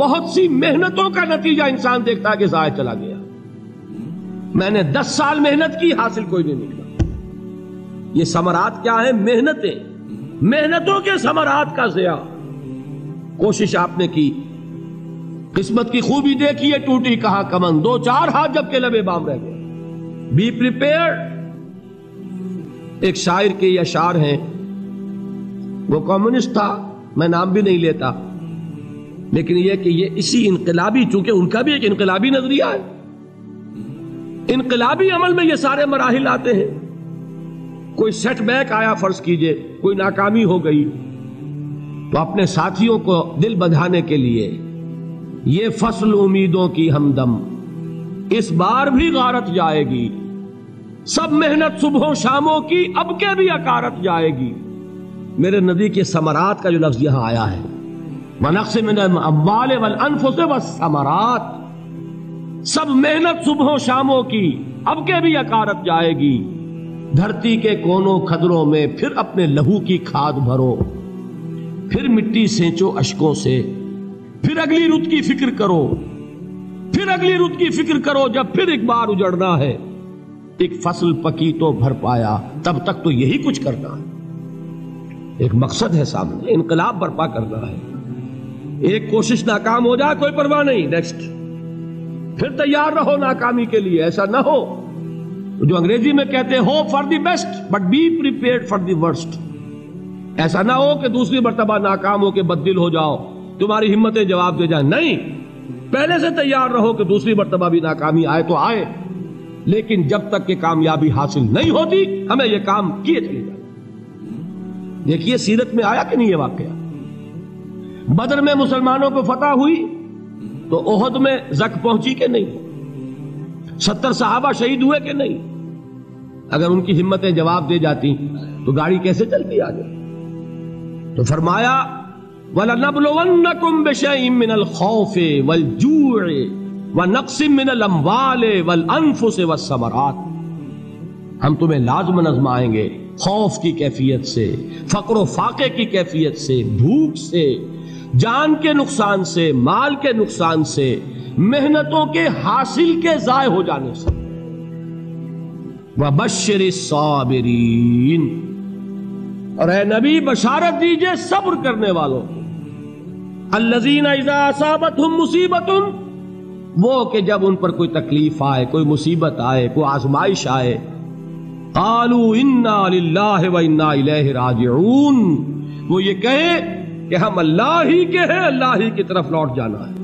बहुत सी मेहनतों का नतीजा इंसान देखता है कि जाया चला गया। मैंने 10 साल मेहनत की, हासिल कोई नहीं निकला। ये समरात क्या है? मेहनतें, मेहनतों के समरात का ज़िया। कोशिश आपने की, किस्मत की खूबी देखी है, टूटी कहां कमन, 2-4 हाथ जबकि लबे बाम रह गए। Be prepared. एक शायर के अशार हैं, वो कम्युनिस्ट था, मैं नाम भी नहीं लेता, लेकिन यह कि ये इसी इंकलाबी, चूंकि उनका भी एक इंकलाबी नजरिया है, इंकलाबी अमल में ये सारे मराहिल आते हैं। कोई सेटबैक आया, फर्ज कीजिए कोई नाकामी हो गई, तो अपने साथियों को दिल बंधाने के लिए ये फसल उम्मीदों की हमदम, इस बार भी गारत जाएगी, सब मेहनत सुबहों शामों की अब के भी अकारत जाएगी। मेरे नबी के समरात का जो लफ्ज यहां आया है, वनक्स मिन अम्वाल वल अनफुस वस्समरात, सब मेहनत सुबहों शामों की अब के भी अकारत जाएगी। धरती के कोनों खदरों में फिर अपने लहू की खाद भरो, फिर मिट्टी सेंचो अशकों से, फिर अगली रुत की फिक्र करो, फिर अगली रुत की फिक्र करो, जब फिर एक बार उजड़ना है। एक फसल पकी तो भर पाया, तब तक तो यही कुछ करना है। एक मकसद है सामने, इंकलाब बर्पा करना है। एक कोशिश नाकाम हो जाए, कोई परवाह नहीं, नेक्स्ट। फिर तैयार रहो नाकामी के लिए। ऐसा ना हो जो अंग्रेजी में कहते हैं, hope for the best but be prepared for the worst. ऐसा ना हो कि दूसरी मरतबा नाकाम हो के बददिल हो जाओ, तुम्हारी हिम्मतें जवाब दे जाए। नहीं, पहले से तैयार रहो कि दूसरी मरतबा भी नाकामी आए तो आए, लेकिन जब तक कि कामयाबी हासिल नहीं होती, हमें यह काम किए चले जाए। देखिए सीरत में आया कि नहीं ये वाकया। बदर में मुसलमानों को फतह हुई, तो ओहद में जक पहुंची कि नहीं, 70 सहाबा शहीद हुए कि नहीं। अगर उनकी हिम्मतें जवाब दे जाती तो गाड़ी कैसे चलती आगे। तो फरमाया वलनबलवन्नकुम बिशैइन मिनल खौफि वल जूइ वनक्सिम मिनल अम्वालि वल अनफुसि वस्समरात। हम तुम्हें लाज़मन आजमाएंगे खौफ की कैफियत से, फकरो फाके की कैफियत से, भूख से, जान के नुकसान से, माल के नुकसान से, मेहनतों के हासिल के जाय हो जाने से। वबश्शिरिस साबिरीन, और ए नबी बशारत दीजिए सब्र करने वालों को। अल्लज़ीना इज़ा असाबतहुम मुसीबतुन, वो कि जब उन पर कोई तकलीफ आए, कोई मुसीबत आए, कोई आजमाइश आए, क़ालू इन्ना लिल्लाहि व इन्ना इलैहि राजिऊन, वो ये कहे कि हम अल्लाह ही के हैं, अल्लाह ही की तरफ लौट जाना है।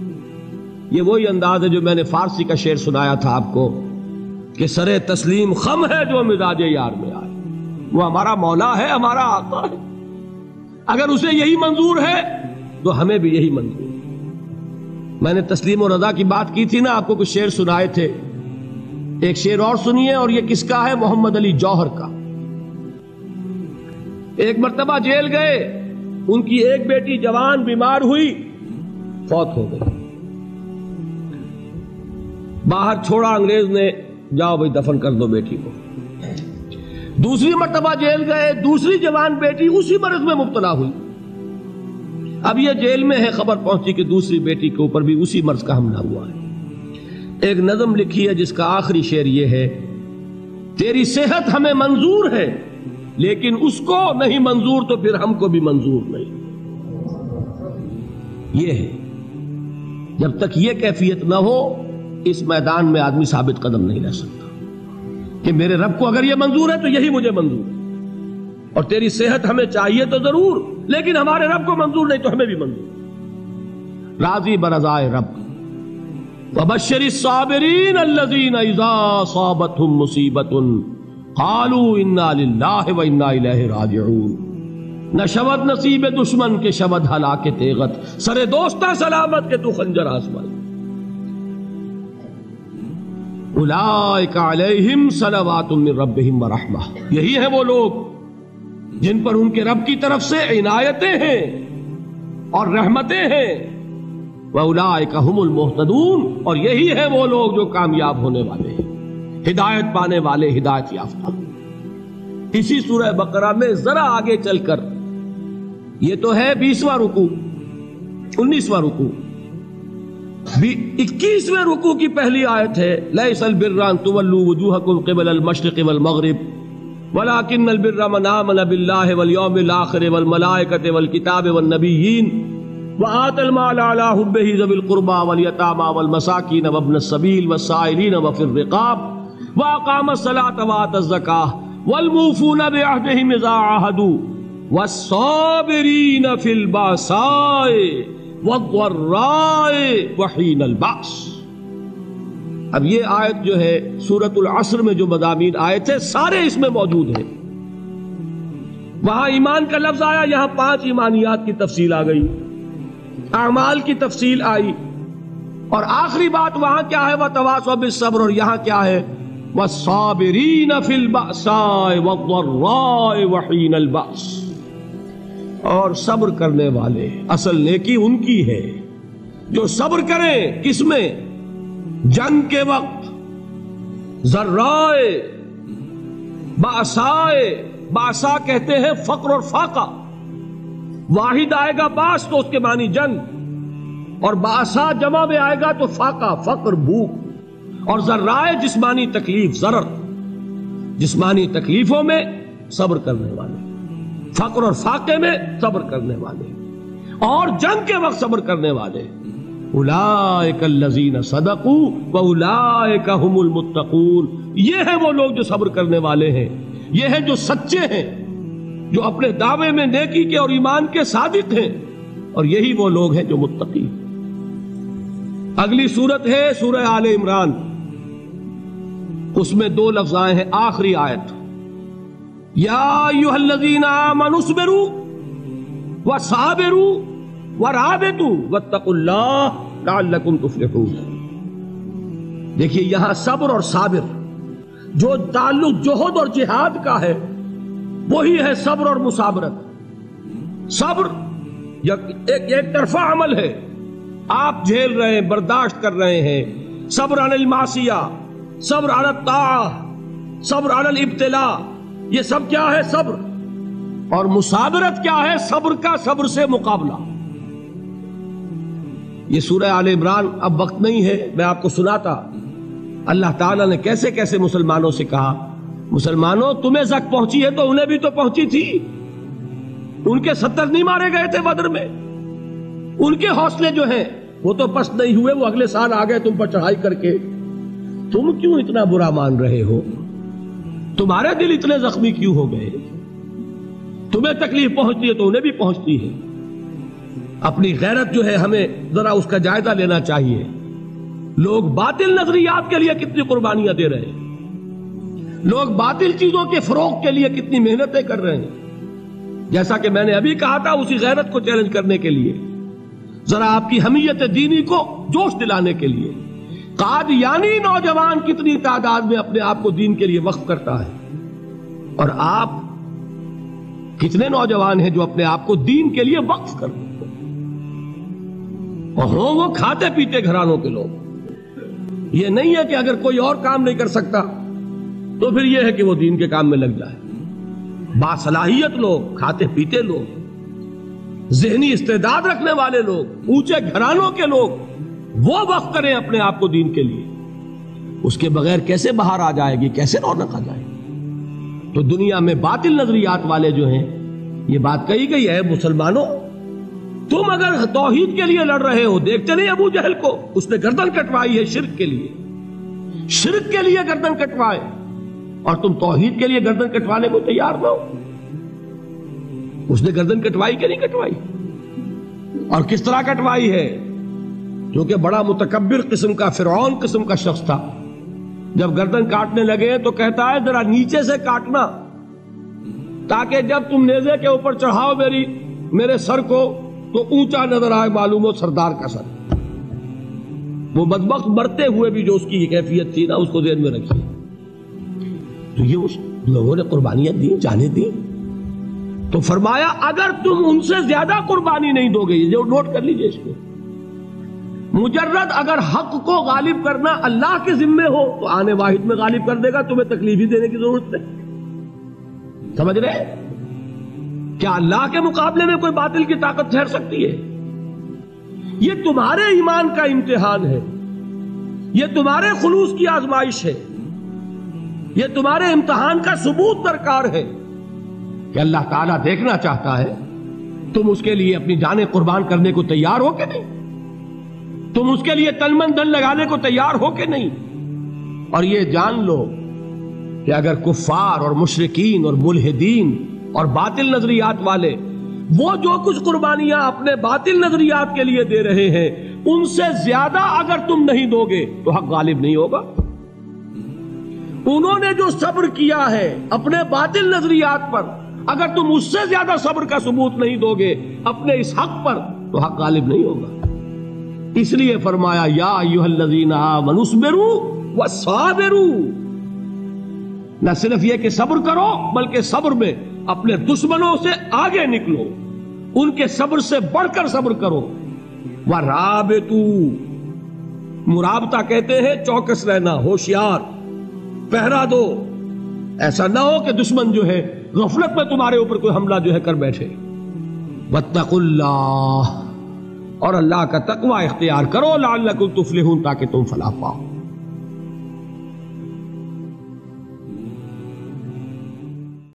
ये वही अंदाज है जो मैंने फारसी का शेर सुनाया था आपको कि सरे तस्लीम खम है जो मिजाज यार में आए। वो हमारा मौला है, हमारा आका है। अगर उसे यही मंजूर है तो हमें भी यही मंजूर। मैंने तस्लीम और रजा की बात की थी ना, आपको कुछ शेर सुनाए थे। एक शेर और सुनिए, और ये किसका है, मोहम्मद अली जौहर का। एक मरतबा जेल गए, उनकी एक बेटी जवान बीमार हुई, फौत हो गई। बाहर छोड़ा अंग्रेज ने, जाओ भाई दफन कर दो बेटी को। दूसरी मरतबा जेल गए, दूसरी जवान बेटी उसी मर्ज में मुब्तला हुई। अब यह जेल में है, खबर पहुंची कि दूसरी बेटी के ऊपर भी उसी मर्ज का हमला हुआ है। एक नज़म लिखी है जिसका आखिरी शेर यह है, तेरी सेहत हमें मंजूर है, लेकिन उसको नहीं मंजूर तो फिर हमको भी मंजूर नहीं। यह है, जब तक यह कैफियत ना हो, इस मैदान में आदमी साबित कदम नहीं रह सकता कि मेरे रब को अगर ये मंजूर है तो यही मुझे मंजूर है। और तेरी सेहत हमें चाहिए तो जरूर, लेकिन हमारे रब को मंजूर नहीं तो हमें भी मंजूर। राजी बरज़ाए रब। वबश्शिरिस साबिरीन अल्लज़ीना इज़ा असाबतहुम मुसीबतुन क़ालू इन्ना लिल्लाहि व इन्ना इलैहि राजिऊन। न शबद नसीब दुश्मन के, शबद हलाके तेगत, सरे दोस्ता सलामत के तू खंजर आज़माई। उलाइका अलैहिम सलावातुम मिन रब्बिहिम व रहमा, यही है वो लोग जिन पर उनके रब की तरफ से इनायतें हैं और रहमतें हैं। व उलाइका हुमुल मुहतदून, और यही है वो लोग जो कामयाब होने वाले हैं, हिदायत पाने वाले, हिदायत याफ्ता। इसी सूरह बकरा में जरा आगे चलकर, ये तो है 20वां रुकू, 19वां रुकू, भी 21वें रुकू की पहली आयत है, लैसल बिर्रा तुवल्लू वजूहकुम क़िबल अल-मशरिक़ वल मग़रिब वलाकिन्नल बिर्रा मन आमन बिल्लाहि वल यौमिल आख़िर वल मलाइकति वल किताबि वन नबिय्यीन व आतल माल अला हुब्बिही ज़िल क़ुरबा वल यतामा वल मसाकीन व इब्नस सबील वस्साइलीन व फिर रिक़ाब व अक़ामस सलात व आतज़ ज़कात वल मूफ़ूना बिअहदिहिम इज़ा अहदू वस्साबिरीन फिल बासाए वहीन अल-बास। अब ये आयत जो है सूरतुल अस्र में जो मज़ामीन आए थे सारे इसमें मौजूद हैं। वहां ईमान का लफ्ज आया, यहां 5 ईमानियात की तफसील आ गई, अमाल की तफसील आई, और आखिरी बात वहां क्या है, वह तवासौ बिस्सब्र, और यहां क्या है, वस्साबिरीन फिल बासाए वद्दर्राए वहीन अल-बास। और सब्र करने वाले, असल नेकी उनकी है जो सब्र करें, किसमें, जंग के वक्त, जर्राए बासाए, बासा कहते हैं फक्र और फाका, वाहिद आएगा बास तो उसके मानी जंग, और बासा जमा में आएगा तो फाका, फक्र भूख, और जर्राए जिस्मानी तकलीफ, जरर, जिस्मानी तकलीफों में सब्र करने वाले, फक्र और फाके में सब्र करने वाले, और जंग के वक्त सब्र करने वाले, उलाइका अल्लज़ीना सदकू व उलाइका हुमुल मुत्तकून। ये हैं वो लोग जो सब्र करने वाले हैं, ये हैं जो सच्चे हैं, जो अपने दावे में नेकी के और ईमान के सादिक हैं, और यही वो लोग हैं जो मुत्तकी। अगली सूरत है सूरह आले इमरान, उसमें 2 लफ्ज आए हैं, आखिरी आयत, या अय्युहल्लज़ीना आमनु सबिरू वसाबिरू वराबितू वत्तकुल्लाह लअल्लकुम तुफ्लिहून। देखिए यहां सब्र और साबिर, जो ताल्लुक जोहद और जिहाद का है, वही है सब्र और मुसाबरत। सब्र एक तरफा अमल है, आप झेल रहे हैं, बर्दाश्त कर रहे हैं, सब्र अनिल मासिया, सब्र अनिल ताआ, सब्र अनिल इब्तिला, ये सब क्या है, सब्र। और मुसाबरत क्या है, सब्र का सब्र से मुकाबला। ये सूरह आले इमरान, अब वक्त नहीं है मैं आपको सुनाता, अल्लाह ताला ने कैसे कैसे मुसलमानों से कहा, मुसलमानों तुम्हें जख्म पहुंची है तो उन्हें भी तो पहुंची थी, उनके 70 नहीं मारे गए थे बदर में, उनके हौसले जो हैं वो तो पस्त नहीं हुए, वो अगले साल आ गए तुम पर चढ़ाई करके, तुम क्यों इतना बुरा मान रहे हो, तुम्हारे दिल इतने जख्मी क्यों हो गए, तुम्हें तकलीफ पहुंचती है तो उन्हें भी पहुंचती है। अपनी गैरत जो है हमें जरा उसका जायजा लेना चाहिए, लोग बातिल नजरियात के लिए कितनी कुर्बानियां दे रहे हैं, लोग बातिल चीजों के फरोग के लिए कितनी मेहनतें कर रहे हैं। जैसा कि मैंने अभी कहा था, उसी गैरत को चैलेंज करने के लिए, जरा आपकी हमीयत दीनी को जोश दिलाने के लिए, कादियानी नौजवान कितनी तादाद में अपने आप को दीन के लिए वक्फ करता है, और आप कितने नौजवान हैं जो अपने आप को दीन के लिए वक्फ करते हैं, और हों वो खाते पीते घरानों के लोग। ये नहीं है कि अगर कोई और काम नहीं कर सकता तो फिर यह है कि वो दीन के काम में लग जाए, बासलाहियत लोग, खाते पीते लोग, ज़हनी इस्तेदाद रखने वाले लोग, ऊंचे घरानों के लोग, वो वक्त करें अपने आप को दीन के लिए, उसके बगैर कैसे बाहर आ जाएगी, कैसे रौनक आ जाएगी। तो दुनिया में बातिल नजरियात वाले जो हैं, ये बात कही गई है, मुसलमानों तुम अगर तौहीद के लिए लड़ रहे हो, देखते नहीं अबू जहल को, उसने गर्दन कटवाई है शिर्क के लिए, शिर्क के लिए गर्दन कटवाए, और तुम तौहीद के लिए गर्दन कटवाने को तैयार ना हो। उसने गर्दन कटवाई कि नहीं कटवाई, और किस तरह कटवाई है, क्योंकि बड़ा मुतकब्बिर किस्म का, फिरौन किस्म का शख्स था, जब गर्दन काटने लगे तो कहता है जरा नीचे से काटना, ताकि जब तुम नेजे के ऊपर चढ़ाओ मेरे सर को तो ऊंचा नजर आए, मालूम हो सरदार का सर। वो बदबख्त मरते हुए भी जो उसकी कैफियत थी ना, उसको ध्यान में रखिए। तो ये उस लोगों ने कुर्बानियां दी, जाने दी। तो फरमाया अगर तुम उनसे ज्यादा कुर्बानी नहीं दोगे, जो नोट कर लीजिए इसको, मुजर्रद अगर हक को गालिब करना अल्लाह के जिम्मे हो तो आने वाहिद में गालिब कर देगा, तुम्हें तकलीफ ही देने की जरूरत नहीं। समझ रहे, क्या अल्लाह के मुकाबले में कोई बातिल की ताकत ठहर सकती है? ये तुम्हारे ईमान का इम्तिहान है, ये तुम्हारे खुलूस की आजमाइश है, ये तुम्हारे इम्तिहान का सबूत दरकार है कि अल्लाह ताला देखना चाहता है तुम उसके लिए अपनी जानें कुर्बान करने को तैयार हो कि नहीं, तुम उसके लिए तनमन धन लगाने को तैयार हो कि नहीं। और ये जान लो कि अगर कुफार और मुशरिकीन और मुल्हिदीन और बातिल नजरियात वाले वो जो कुछ कुर्बानियां अपने बातिल नजरियात के लिए दे रहे हैं उनसे ज्यादा अगर तुम नहीं दोगे तो हक गालिब नहीं होगा। उन्होंने जो सब्र किया है अपने बातिल नजरियात पर, अगर तुम उससे ज्यादा सब्र का सबूत नहीं दोगे अपने इस हक पर तो हक गालिब नहीं होगा। इसलिए फरमाया या अय्युहल्लज़ीना आमनू सबिरू वस्साबिरू, न सिर्फ यह कि सब्र करो बल्कि सब्र में अपने दुश्मनों से आगे निकलो, उनके सब्र से बढ़कर सब्र करो। वराबितू, मुराबता कहते हैं चौकस रहना, होशियार, पहरा दो, ऐसा ना हो कि दुश्मन जो है गफलत में तुम्हारे ऊपर कोई हमला जो है कर बैठे। वत्तकुल्लाह, और अल्लाह का तकवा इख्तियार करो, लअल्लकुम तुफ्लिहून, ताकि तुम फलाह पाओ।